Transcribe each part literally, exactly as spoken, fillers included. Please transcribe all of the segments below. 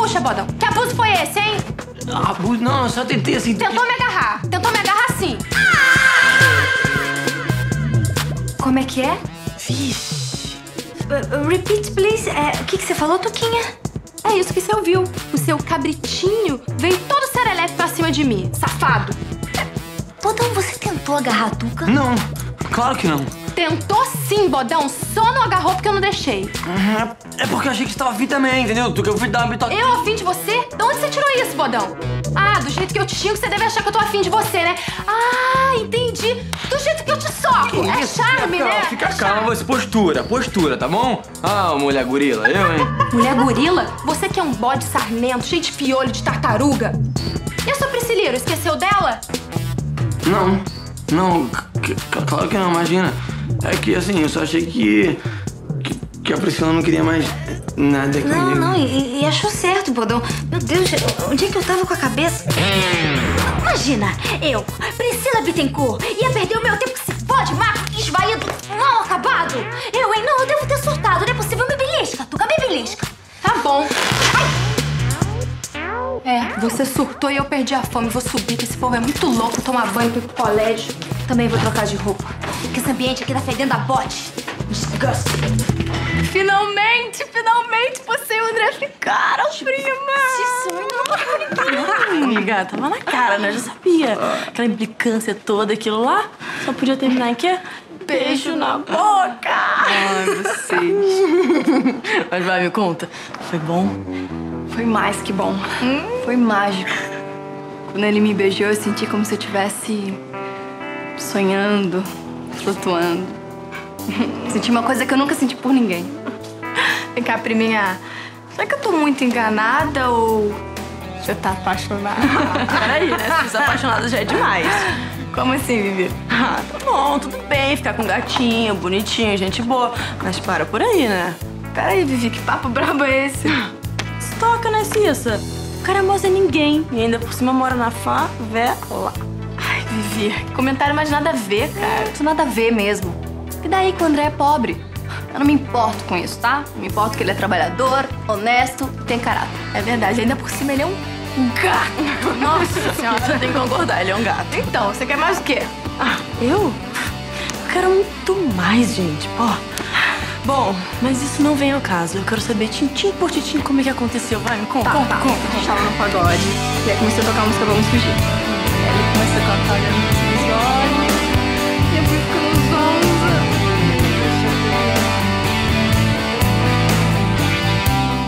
bucha, Bodão. Que abuso foi esse, hein? Abuso não, eu só tentei assim... Tentou me agarrar. Tentou me agarrar sim. Ah! Como é que é? Vixe. Uh, repeat, please. Uh, o que que você falou, Tuquinha? É isso que você ouviu. O seu cabritinho veio todo serelepe pra cima de mim. Safado. Bodão, você tentou agarrar a Tuca? Não, claro que não. Tentou sim, Bodão. Só não agarrou porque eu não deixei. Uhum. É porque eu achei que você tava afim também, entendeu? Tuca, eu fui dar uma bitoca... Eu afim de você? De onde você tirou isso, Bodão? Ah, do jeito que eu te xingo, você deve achar que eu tô afim de você, né? Ah, entendi. Do jeito que eu te soco. Que é isso? Charme, fica né? Fica é calma, você. Postura, postura, tá bom? Ah, mulher gorila, eu, hein? Mulher gorila? Você que é um bode sarmento, cheio de piolho, de tartaruga. E a sua Priscila, esqueceu dela? Não, não, claro que não, imagina. É que, assim, eu só achei que, que, que a Priscila não queria mais nada comigo. Não, não, e, e achou certo, Bodão. Meu Deus, onde é que eu tava com a cabeça? Imagina, eu, Priscila Bittencourt, ia perder o meu tempo com esse bode maco esvaído, mal acabado. Eu, hein, não, eu devo ter surtado, não é possível. Me belisca, Tuca, me belisca. Tá bom. Ai. É, você surtou e eu perdi a fome. Vou subir, que esse povo é muito louco. Tomar banho, pro colégio. Também vou trocar de roupa. Porque esse ambiente aqui tá fedendo a bote. Desgaste. Finalmente, finalmente você e o André ficaram, prima. Que sonho. Não, amiga, tava na cara, né? Eu já sabia. Aquela implicância toda, aquilo lá. Só podia terminar em quê? Beijo na boca. Ai, vocês. Mas vai, me conta. Foi bom? Foi mais que bom. Hum? Foi mágico. Quando ele me beijou, eu senti como se eu estivesse sonhando, flutuando. Senti uma coisa que eu nunca senti por ninguém. Vem cá, priminha. Será que eu tô muito enganada ou você tá apaixonada? Peraí, né? Se você tá apaixonada já é demais. Como assim, Vivi? Ah, tá bom, tudo bem. Ficar com um gatinho, bonitinho, gente boa. Mas para por aí, né? Peraí, Vivi, que papo brabo é esse? Toca, né, Cissa? O cara mostra ninguém. E ainda por cima mora na favela. Ai, Vivi, que comentário mais nada a ver, cara. Isso nada a ver mesmo. E daí que o André é pobre? Eu não me importo com isso, tá? Não me importo que ele é trabalhador, honesto, tem caráter. É verdade, ainda por cima ele é um gato. Nossa senhora, você tem que concordar, ele é um gato. Então, você quer mais o quê? Ah, eu? Eu quero muito mais, gente, pô. Bom, mas isso não vem ao caso. Eu quero saber tintim por tintim como é que aconteceu. Vai, me conta. Tá, conta, tá. conta. A gente tava no pagode e aí comecei a tocar a música Vamos Fugir. Ele começou a cantar olhando nos meus olhos e eu fui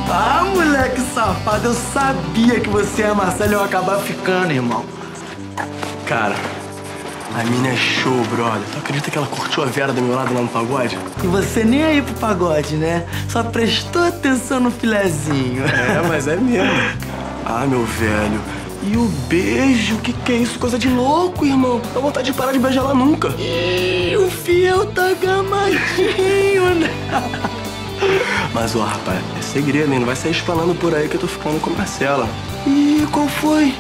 ficando zonza. Ah, moleque safado, eu sabia que você e a Marcela iam acabar ficando, irmão. Cara... A mina é show, brother. Tu acredita que ela curtiu a Vera do meu lado lá no pagode? E você nem aí pro pagode, né? Só prestou atenção no filezinho. É, mas é mesmo. Ah, meu velho. E o beijo? Que que é isso? Coisa de louco, irmão. Dá vontade de parar de beijar ela nunca. Ih, o fiel tá gamadinho, né? Mas, ó, rapaz, é segredo, hein? Não vai sair espalhando por aí que eu tô ficando com a Marcela. Ih, qual foi?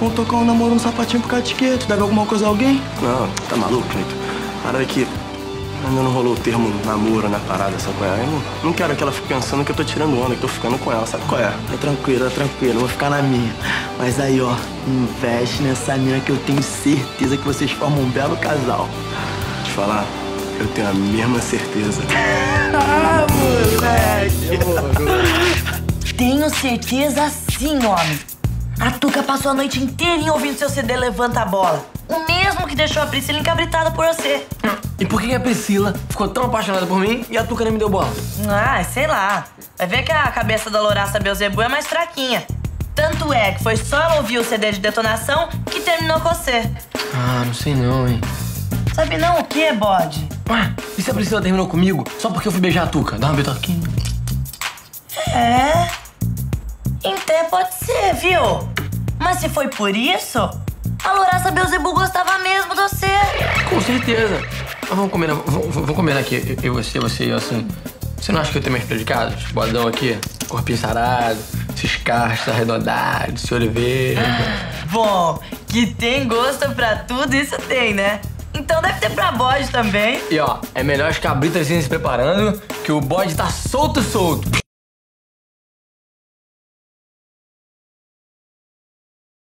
Vamos tocar um namoro, um sapatinho pro catiqueto. Deve alguma coisa a alguém? Não, tá maluco, Cleito? Parada que ainda não rolou o termo namoro na parada, sabe qual é? Eu não, não quero que ela fique pensando que eu tô tirando onda, que tô ficando com ela, sabe qual é? Tá tranquilo, tá tranquilo, vou ficar na minha. Mas aí, ó, investe nessa mina que eu tenho certeza que vocês formam um belo casal. Vou te falar, eu tenho a mesma certeza. Ah, moleque! Tenho certeza sim, homem. A Tuca passou a noite inteirinha ouvindo seu C D Levanta a Bola. O mesmo que deixou a Priscila encabritada por você. E por que a Priscila ficou tão apaixonada por mim e a Tuca nem me deu bola? Ah, sei lá. Vai ver que a cabeça da louraça Belzebu é mais fraquinha. Tanto é que foi só ela ouvir o C D de Detonação que terminou com você. Ah, não sei não, hein. Sabe não o quê, bode? Ah, e se a Priscila terminou comigo só porque eu fui beijar a Tuca? Dá uma bitoquinha. É... Até pode ser, viu? Mas se foi por isso, a louraça Belzebu gostava mesmo de você. Com certeza. Mas vamos combinar, vamos, vamos combinar aqui, eu, você, você e eu, assim. Você não acha que eu tenho meus predicados? Bodão aqui, corpinho sarado, esses cachos arredondados, esse olho verde. Bom, que tem gosto pra tudo, isso tem, né? Então deve ter pra bode também. E ó, é melhor as cabritas irem se preparando, que o bode tá solto, solto.